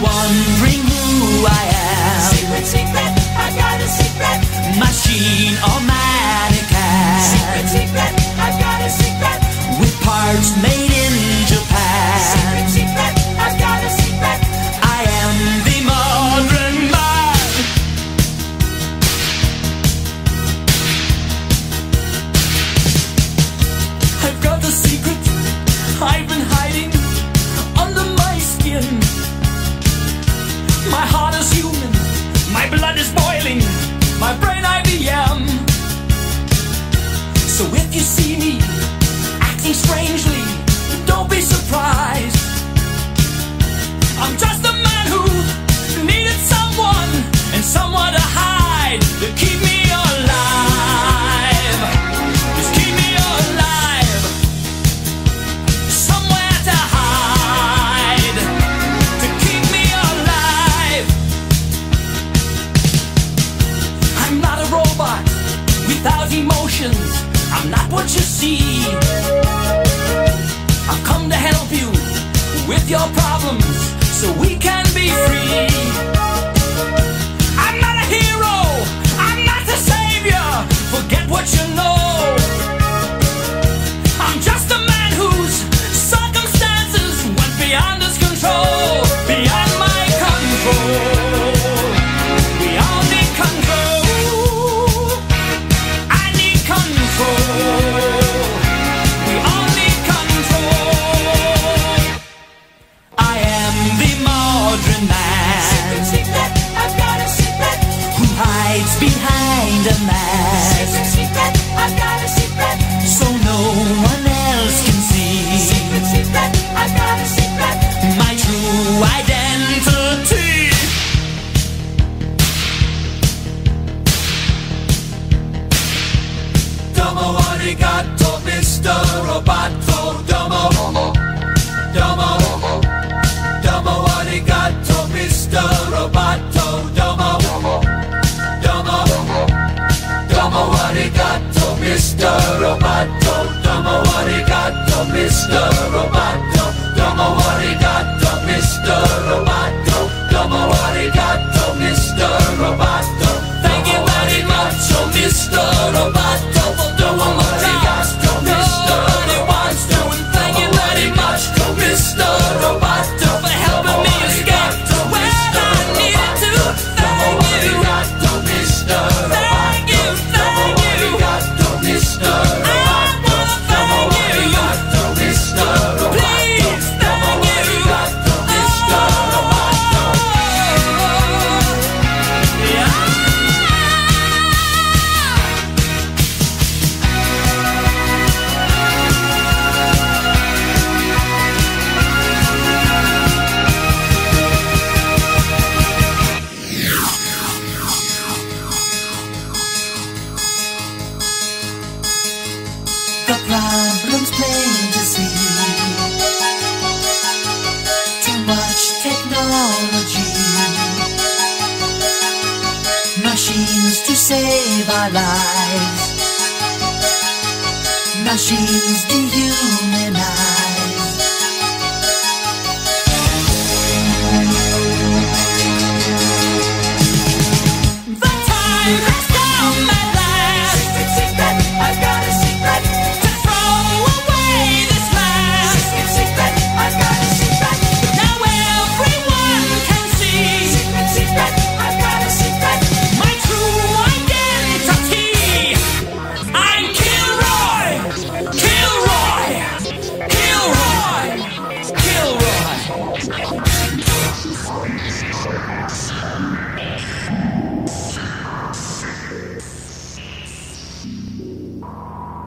wondering who I am. Secret, secret, I got a secret. Machine or mannequin. Secret, secret, I got a secret. With parts made in Japan. Secret, secret, I got a secret. I am the modern man. I've got a secret I've been hiding under my skin. My heart is human, my blood is boiling, my brain IBM. So if you see me acting strangely, don't be surprised. I'm just a man who needed someone and someone to hide, to keep me alive. Just keep me alive, somewhere to hide, to keep me alive. I'm not a robot without emotions. I'm not what you see. I've come to help you with your problems so we can be free. I'm not a hero. I'm not the savior. Forget what you know. I'm just a man whose circumstances went beyond his control. Beyond my control. Behind a mask. Secret, secret, I've got a secret. So no one else can see. Secret, secret, I've got a secret. My true identity. Domo arigato, Mr. Roboto. Domo, domo, domo arigato, Mr. Roboto. Domo, domo arigato, Mr. Roboto. Domo arigato, Mr. Roboto.